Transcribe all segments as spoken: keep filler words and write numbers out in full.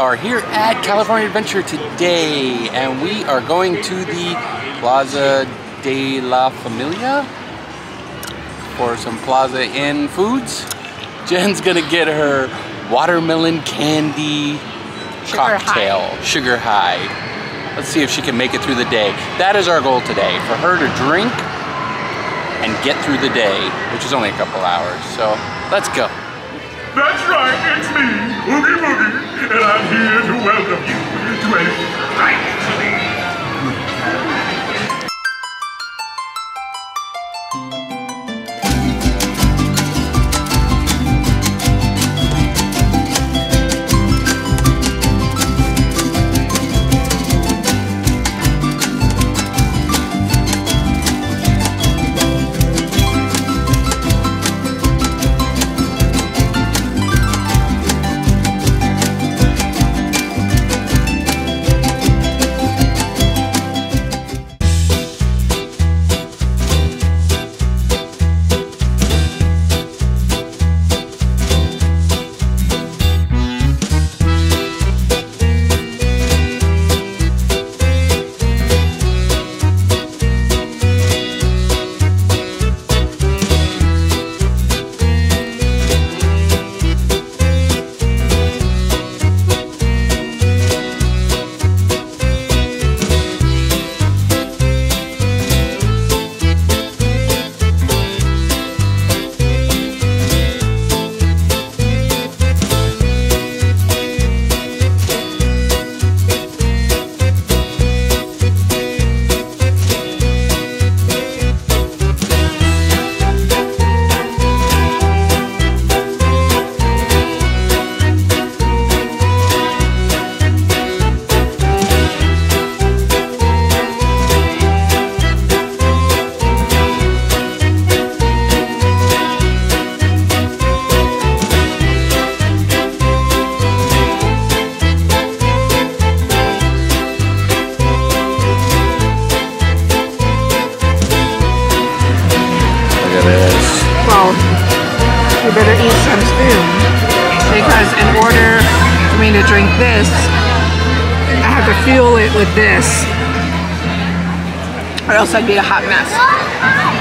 are here at California Adventure today, and we are going to the Plaza de la Familia for some Plaza Inn foods. Jen's gonna get her watermelon candy sugar cocktail, high. sugar high. Let's see if she can make it through the day. That is our goal today, for her to drink and get through the day, which is only a couple hours. So let's go. That's right, it's me, Oogie Boogie, and I'm here to welcome you to a nice sleep. You better eat some spoon, because in order for me to drink this, I have to fuel it with this, or else I'd be a hot mess.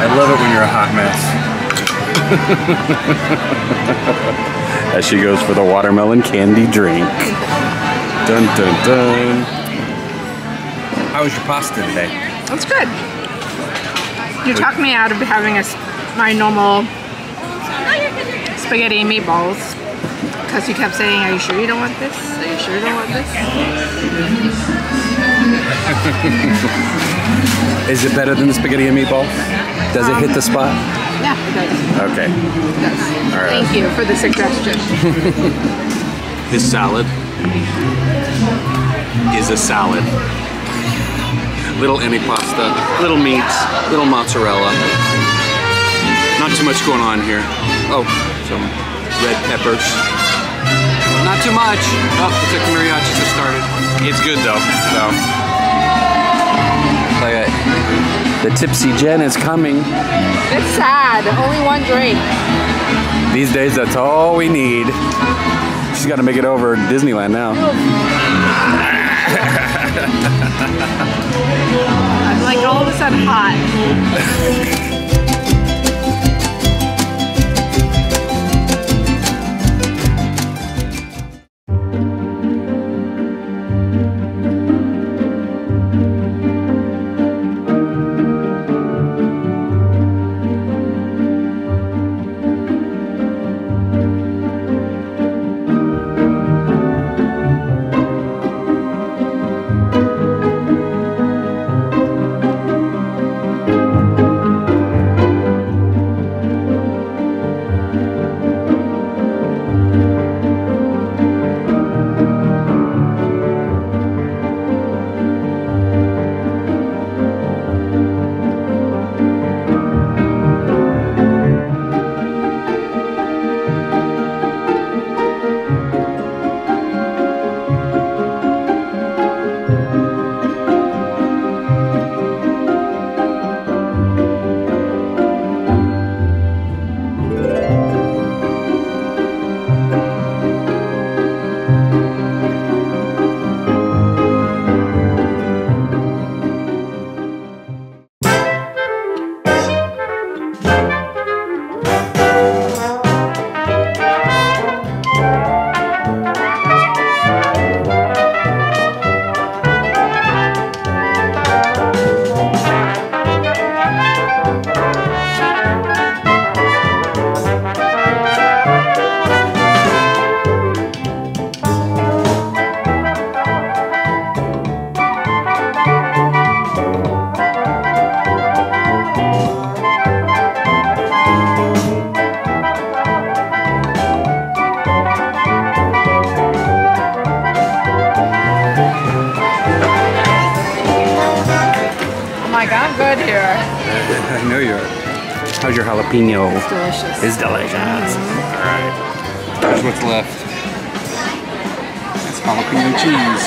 I love it when you're a hot mess. As she goes for the watermelon candy drink. Dun dun dun. How was your pasta today? That's good. You talked me out of having a, my normal spaghetti and meatballs, because you kept saying, are you sure you don't want this? Are you sure you don't want this? Is it better than the spaghetti and meatballs? Does um, it hit the spot? Yeah, it does. Okay. It does. All right. Thank you for the suggestion. This salad is a salad. Little antipasta, little meats, little mozzarella. Not too much going on here. Oh, some red peppers. Not too much. Oh, the like mariachis have started. It's good though. So. Like the tipsy Jen is coming. It's sad. Only one drink. These days, that's all we need. She's got to make it over to Disneyland now. I'm like all of a sudden hot. Thank you. like, I'm good here. I know you are. How's your jalapeno? It's delicious. It's delicious. Mm-hmm. All right. Here's what's left. It's jalapeno cheese.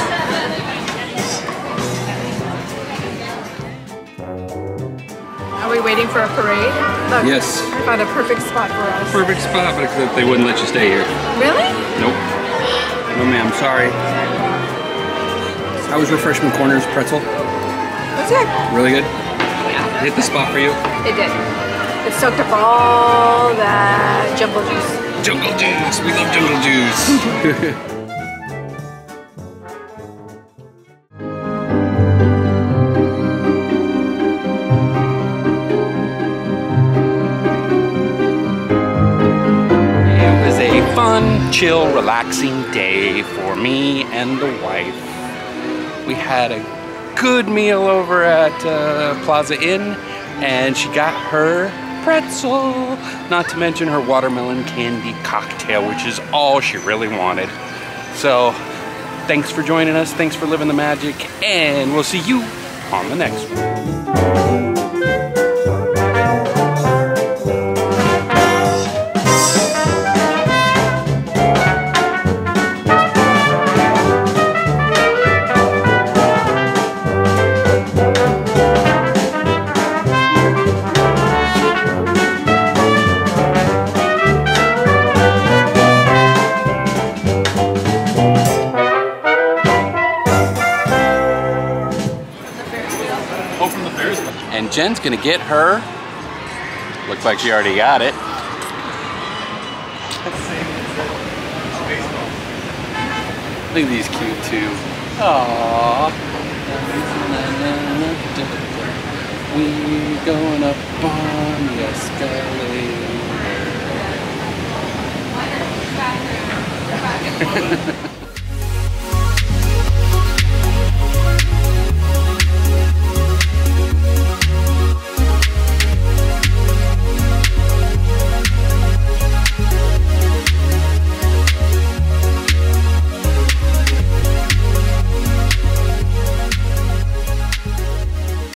Waiting for a parade? Look, yes. I found a perfect spot for us. Perfect spot, but except they wouldn't let you stay here. Really? Nope. No ma'am, sorry. How was Refreshment Corner's pretzel? That's it. Really good? Yeah. Hit the spot for you? It did. It soaked up all that jungle juice. Jungle juice! We love jungle juice! Chill, relaxing day for me and the wife. We had a good meal over at uh, Plaza Inn, and she got her pretzel, not to mention her watermelon candy cocktail, which is all she really wanted. So thanks for joining us, thanks for living the magic, and we'll see you on the next one. Jen's gonna get her. Looks like she already got it. Look at these cute two. Aww. We going up on the escalator.